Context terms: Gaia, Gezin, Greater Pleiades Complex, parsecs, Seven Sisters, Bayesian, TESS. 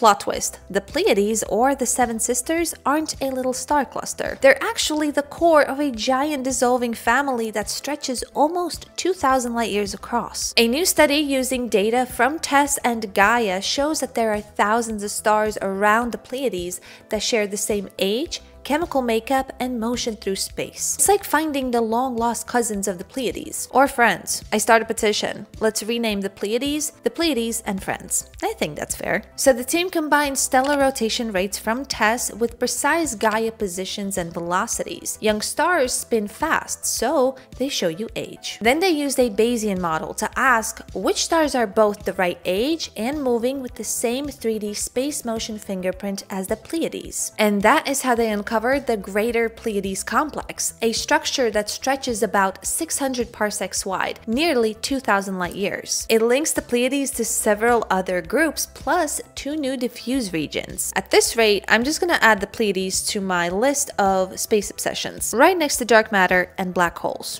Plot twist, the Pleiades, or the Seven Sisters, aren't a little star cluster. They're actually the core of a giant dissolving family that stretches almost 2,000 light years across. A new study using data from TESS and Gaia shows that there are thousands of stars around the Pleiades that share the same age, chemical makeup, and motion through space. It's like finding the long-lost cousins of the Pleiades. Or friends. I start a petition. Let's rename the Pleiades, and friends. I think that's fair. So the team combined stellar rotation rates from TESS with precise Gaia positions and velocities. Young stars spin fast, so they show you age. Then they used a Bayesian model to ask which stars are both the right age and moving with the same 3D space motion fingerprint as the Pleiades. And that is how they uncovered the Greater Pleiades Complex, a structure that stretches about 600 parsecs wide, nearly 2,000 light years. It links the Pleiades to several other groups, plus two new diffuse regions. At this rate, I'm just gonna add the Pleiades to my list of space obsessions, right next to dark matter and black holes.